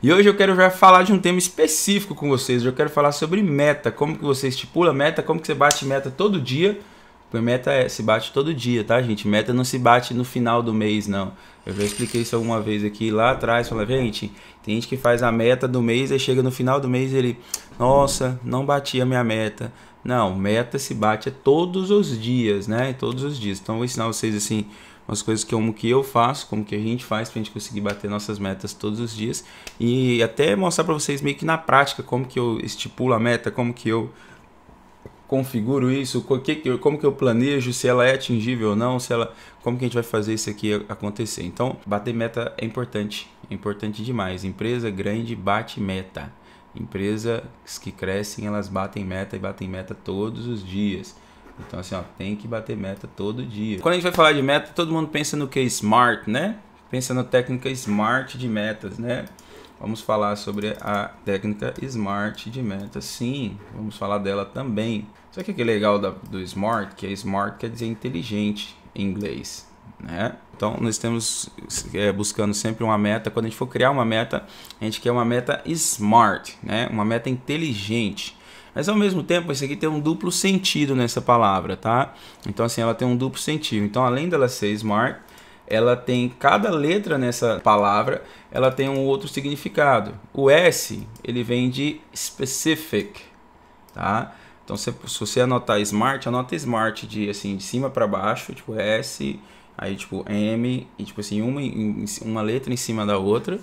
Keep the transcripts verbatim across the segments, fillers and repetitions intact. E hoje eu quero já falar de um tema específico com vocês. Eu quero falar sobre meta, como que você estipula meta, como que você bate meta todo dia. Porque meta é, se bate todo dia, tá, gente? Meta não se bate no final do mês, não. Eu já expliquei isso alguma vez aqui lá atrás. Falei, gente, tem gente que faz a meta do mês e chega no final do mês e ele... Nossa, não bati a minha meta. Não, meta se bate todos os dias, né? Todos os dias. Então eu vou ensinar vocês, assim... umas coisas que, como que eu faço, como que a gente faz pra gente conseguir bater nossas metas todos os dias, e até mostrar pra vocês meio que na prática como que eu estipulo a meta, como que eu configuro isso, como que eu planejo, se ela é atingível ou não, se ela, como que a gente vai fazer isso aqui acontecer. Então, bater meta é importante, é importante demais. Empresa grande bate meta. Empresas que crescem, elas batem meta e batem meta todos os dias. Então assim, ó, tem que bater meta todo dia. Quando a gente vai falar de meta, todo mundo pensa no que é SMART, né? Pensa na técnica SMART de metas, né? Vamos falar sobre a técnica SMART de metas, sim. Vamos falar dela também. Só que que é legal da, do SMART, que é SMART quer dizer inteligente em inglês, né? Então nós estamos é, buscando sempre uma meta. Quando a gente for criar uma meta, a gente quer uma meta SMART, né? Uma meta inteligente. Mas ao mesmo tempo, isso aqui tem um duplo sentido nessa palavra, tá? Então assim, ela tem um duplo sentido. Então além dela ser smart, ela tem, cada letra nessa palavra, ela tem um outro significado. O S, ele vem de specific, tá? Então se, se você anotar smart, anota smart de, assim, de cima para baixo, tipo S, aí tipo M, e tipo assim, uma, uma letra em cima da outra,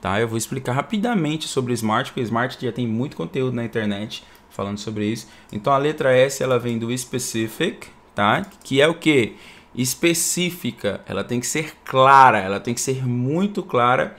tá? Eu vou explicar rapidamente sobre smart, porque smart já tem muito conteúdo na internet falando sobre isso. Então a letra S, ela vem do specific, tá? Que é o que? Específica. Ela tem que ser clara, ela tem que ser muito clara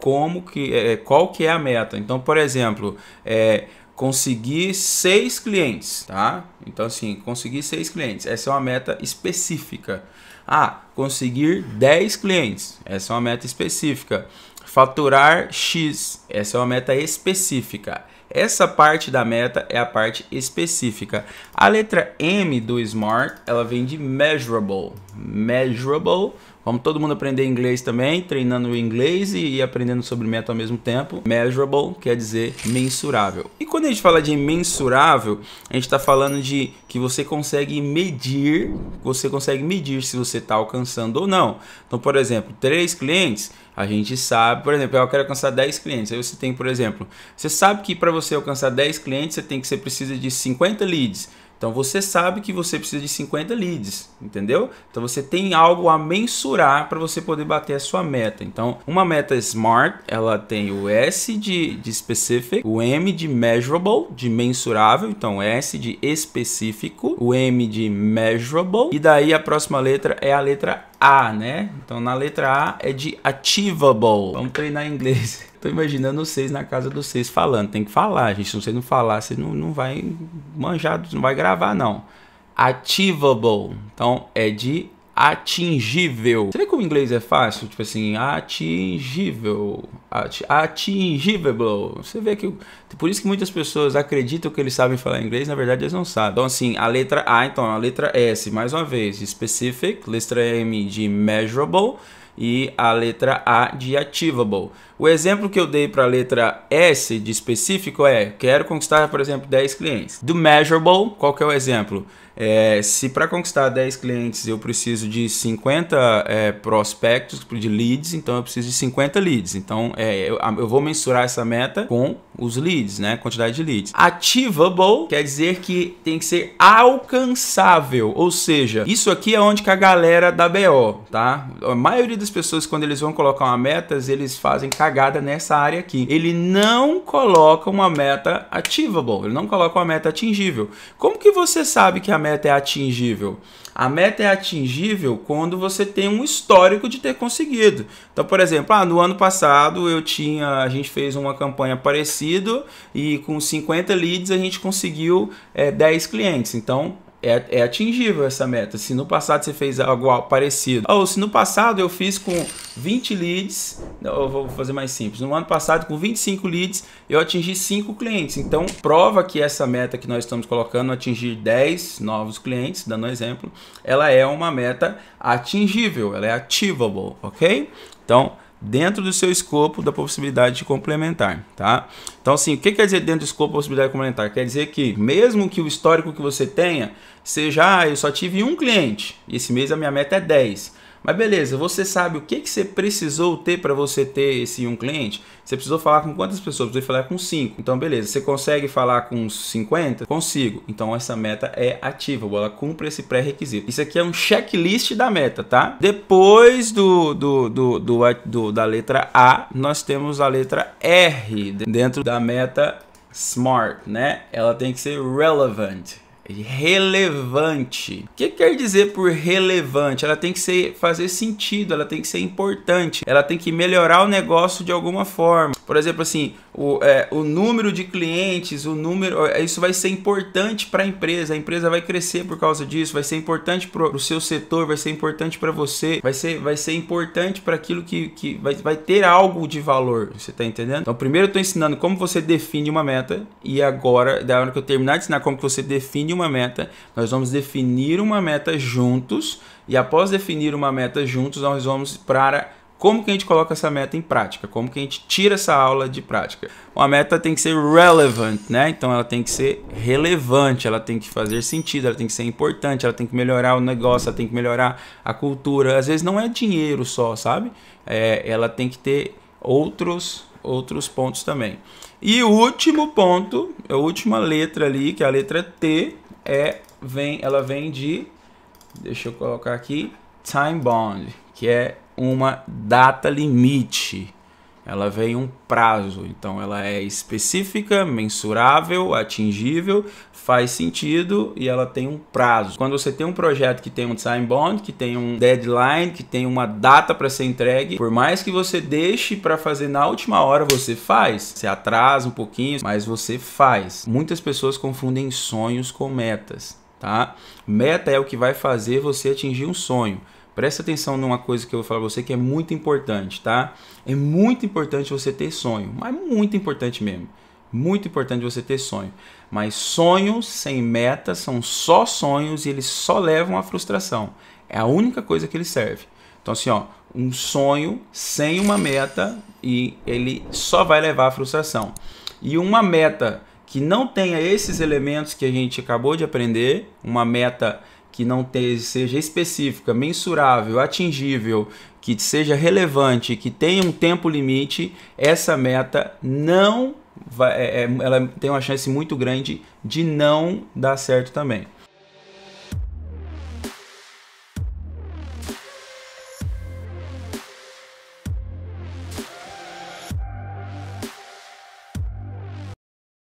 como que, é, qual que é a meta. Então, por exemplo, é, conseguir seis clientes, tá? Então assim, conseguir seis clientes, essa é uma meta específica. Ah, conseguir dez clientes, essa é uma meta específica. Faturar X, essa é uma meta específica. Essa parte da meta é a parte específica. A letra M do SMART, ela vem de measurable. Measurable. Vamos todo mundo aprender inglês também, treinando o inglês e aprendendo sobre meta ao mesmo tempo. Measurable quer dizer mensurável. E quando a gente fala de mensurável, a gente está falando de que você consegue medir, você consegue medir se você está alcançando ou não. Então, por exemplo, três clientes, a gente sabe, por exemplo, eu quero alcançar dez clientes. Aí você tem, por exemplo, você sabe que para você alcançar dez clientes, você tem que você precisa de cinquenta leads. Então você sabe que você precisa de cinquenta leads, entendeu? Então você tem algo a mensurar para você poder bater a sua meta. Então uma meta SMART, ela tem o S de, de specific, o M de measurable, de mensurável, então S de específico, o M de measurable, e daí a próxima letra é a letra A, né? Então na letra A é de achievable. Vamos treinar em inglês. Tô imaginando vocês na casa dos seis falando. Tem que falar, gente. Se você não falar, você não, não vai manjar, não vai gravar, não. Achievable. Então é de atingível. Você vê como o inglês é fácil? Tipo assim, atingível. At atingível. Você vê que... Por isso que muitas pessoas acreditam que eles sabem falar inglês, na verdade eles não sabem. Então assim, a letra A, então a letra S, mais uma vez, de specific, letra M de measurable, e a letra A de achievable. O exemplo que eu dei para a letra S de específico é, quero conquistar, por exemplo, dez clientes. Do measurable, qual que é o exemplo? É, se para conquistar dez clientes eu preciso de cinquenta é, prospectos, de leads, então eu preciso de cinquenta leads. Então é, eu, eu vou mensurar essa meta com os leads, né? Quantidade de leads. Achievable quer dizer que tem que ser alcançável, ou seja, isso aqui é onde que a galera da B O, tá? A maioria das pessoas, quando eles vão colocar uma meta, eles fazem cagada nessa área aqui. Ele não coloca uma meta achievable, ele não coloca uma meta atingível. Como que você sabe que a meta é atingível? A meta é atingível quando você tem um histórico de ter conseguido. Então, por exemplo, ah, no ano passado eu tinha, a gente fez uma campanha parecida e com cinquenta leads a gente conseguiu é, dez clientes. Então É, é atingível essa meta. Se no passado você fez algo parecido, ou se no passado eu fiz com vinte leads, eu vou fazer mais simples, no ano passado com vinte e cinco leads eu atingi cinco clientes, então prova que essa meta que nós estamos colocando, atingir dez novos clientes, dando um exemplo, ela é uma meta atingível, ela é achievable, ok? Então dentro do seu escopo da possibilidade de complementar, tá? Então, assim, o que quer dizer dentro do escopo da possibilidade de complementar? Quer dizer que mesmo que o histórico que você tenha seja, ah, eu só tive um cliente, esse mês a minha meta é dez. Mas beleza, você sabe o que, que você precisou ter para você ter esse um cliente? Você precisou falar com quantas pessoas? Precisou falar com cinco. Então beleza, você consegue falar com cinquenta? Consigo. Então essa meta é ativa, ela cumpre esse pré-requisito. Isso aqui é um checklist da meta, tá? Depois do, do, do, do, do, da letra A, nós temos a letra R dentro da meta SMART, né? Ela tem que ser relevant. Relevante. O que quer dizer por relevante? Ela tem que ser, fazer sentido, ela tem que ser importante, ela tem que melhorar o negócio de alguma forma. Por exemplo, assim, o, é, o número de clientes, o número, isso vai ser importante para a empresa, a empresa vai crescer por causa disso, vai ser importante para o seu setor, vai ser importante para você, vai ser, vai ser importante para aquilo que, que vai, vai ter algo de valor, você tá entendendo? Então, primeiro eu tô ensinando como você define uma meta e agora, da hora que eu terminar de ensinar como que você define uma meta, nós vamos definir uma meta juntos e após definir uma meta juntos, nós vamos para como que a gente coloca essa meta em prática, como que a gente tira essa aula de prática. Uma meta tem que ser relevant, né? Então ela tem que ser relevante, ela tem que fazer sentido, ela tem que ser importante, ela tem que melhorar o negócio, ela tem que melhorar a cultura. Às vezes não é dinheiro só, sabe? É, ela tem que ter outros, outros pontos também. E o último ponto, a última letra ali, que é a letra T, é, vem, ela vem de, deixa eu colocar aqui, time bound, que é uma data limite. Ela vem um prazo, então ela é específica, mensurável, atingível, faz sentido e ela tem um prazo. Quando você tem um projeto que tem um time bound, que tem um deadline, que tem uma data para ser entregue, por mais que você deixe para fazer na última hora, você faz. Você atrasa um pouquinho, mas você faz. Muitas pessoas confundem sonhos com metas, tá? Meta é o que vai fazer você atingir um sonho. Presta atenção numa coisa que eu vou falar pra você que é muito importante, tá? É muito importante você ter sonho, mas muito importante mesmo. Muito importante você ter sonho. Mas sonhos sem meta são só sonhos e eles só levam à frustração. É a única coisa que ele serve. Então assim, ó, um sonho sem uma meta e ele só vai levar à frustração. E uma meta que não tenha esses elementos que a gente acabou de aprender, uma meta que não te, seja específica, mensurável, atingível, que seja relevante, que tenha um tempo limite, essa meta não vai, ela tem uma chance muito grande de não dar certo também.